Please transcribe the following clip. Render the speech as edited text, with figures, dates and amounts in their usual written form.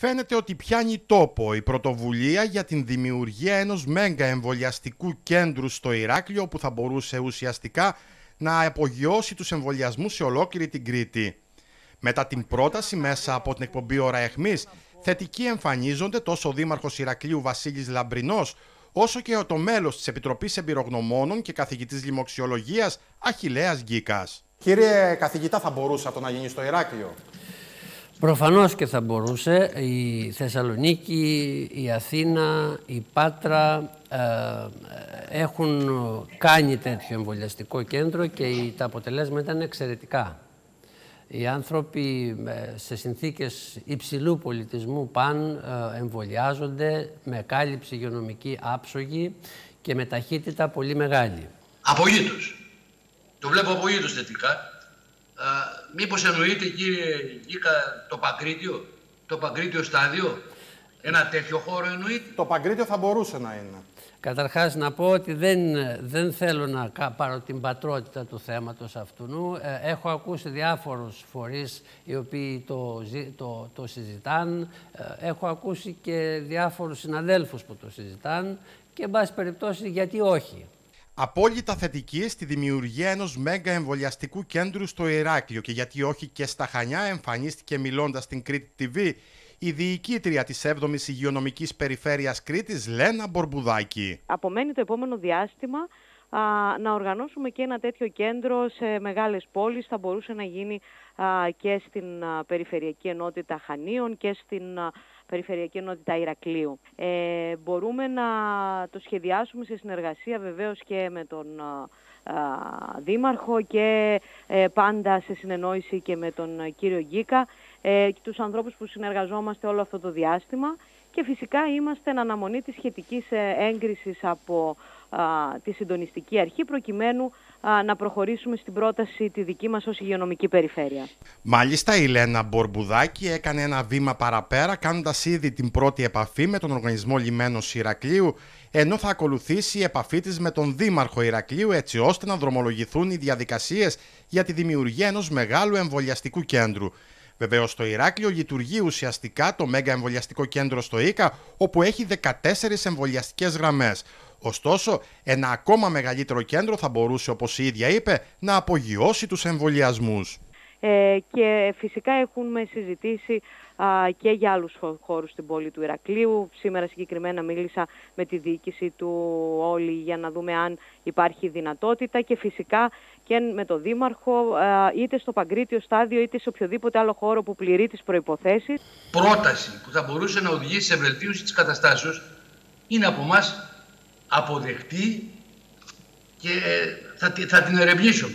Φαίνεται ότι πιάνει τόπο η πρωτοβουλία για την δημιουργία ενός μέγα εμβολιαστικού κέντρου στο Ηράκλειο που θα μπορούσε ουσιαστικά να απογειώσει τους εμβολιασμούς σε ολόκληρη την Κρήτη. Μετά την πρόταση μέσα από την εκπομπή Ώρα Αιχμής, θετικοί εμφανίζονται τόσο ο Δήμαρχος Ηρακλείου Βασίλης Λαμπρινός, όσο και το μέλος της Επιτροπής Εμπειρογνωμόνων και καθηγητής λοιμοξιολογίας Αχιλλέας Γκίκας. Κύριε καθηγητά, θα μπορούσε αυτό να γίνει στο Ηράκλειο? Προφανώς και θα μπορούσε. Η Θεσσαλονίκη, η Αθήνα, η Πάτρα έχουν κάνει τέτοιο εμβολιαστικό κέντρο και τα αποτελέσματα είναι εξαιρετικά. Οι άνθρωποι σε συνθήκες υψηλού πολιτισμού παν εμβολιάζονται με κάλυψη υγειονομική άψογη και με ταχύτητα πολύ μεγάλη. Απογοήτως. Το βλέπω απογοήτως θετικά. Μήπως εννοείται, κύριε Γκίκα, το Παγκρίτιο στάδιο, ένα τέτοιο χώρο εννοείται? Το Παγκρίτιο θα μπορούσε να είναι. Καταρχάς να πω ότι δεν θέλω να πάρω την πατρότητα του θέματος αυτού. Έχω ακούσει διάφορους φορείς οι οποίοι το συζητάν. Έχω ακούσει και διάφορους συναδέλφους που το συζητάν και εν πάση περιπτώσει γιατί όχι. Απόλυτα θετική στη δημιουργία ενός μέγα εμβολιαστικού κέντρου στο Ηράκλειο και γιατί όχι και στα Χανιά, εμφανίστηκε μιλώντας στην ΚΡΗΤΗ TV η διοικήτρια της 7ης Υγειονομικής Περιφέρειας Κρήτης, Λένα Μπορμπουδάκη. Απομένει το επόμενο διάστημα να οργανώσουμε και ένα τέτοιο κέντρο σε μεγάλες πόλεις. Θα μπορούσε να γίνει και στην Περιφερειακή Ενότητα Χανίων και στην Περιφερειακή Ενότητα Ηρακλείου. Μπορούμε να το σχεδιάσουμε σε συνεργασία βεβαίως και με τον Δήμαρχο και πάντα σε συνεννόηση και με τον κύριο Γκίκα και τους ανθρώπους που συνεργαζόμαστε όλο αυτό το διάστημα και φυσικά είμαστε εν αναμονή της σχετικής έγκρισης από τη συντονιστική αρχή προκειμένου να προχωρήσουμε στην πρόταση τη δική μας ως υγειονομική περιφέρεια. Μάλιστα η Λένα Μπορμπουδάκη έκανε ένα βήμα παραπέρα κάνοντας ήδη την πρώτη επαφή με τον Οργανισμό Λιμένος Ηρακλείου, ενώ θα ακολουθήσει η επαφή της με τον Δήμαρχο Ηρακλείου έτσι ώστε να δρομολογηθούν οι διαδικασίες για τη δημιουργία ενός μεγάλου εμβολιαστικού κέντρου. Βεβαίως στο Ηράκλειο λειτουργεί ουσιαστικά το μέγα εμβολιαστικό κέντρο στο ΕΚΑ, όπου έχει 14 εμβολιαστικές γραμμές. Ωστόσο, ένα ακόμα μεγαλύτερο κέντρο θα μπορούσε, όπως η ίδια είπε, να απογειώσει τους εμβολιασμούς. Και φυσικά έχουμε συζητήσει και για άλλους χώρους στην πόλη του Ηρακλείου. Σήμερα συγκεκριμένα μίλησα με τη διοίκηση του όλη για να δούμε αν υπάρχει δυνατότητα και φυσικά και με τον Δήμαρχο είτε στο Παγκρίτιο στάδιο είτε σε οποιοδήποτε άλλο χώρο που πληρεί τις προϋποθέσεις. Πρόταση που θα μπορούσε να οδηγήσει σε βελτίωση της καταστάσεως είναι από εμάς αποδεκτή και θα την ερευνήσουμε.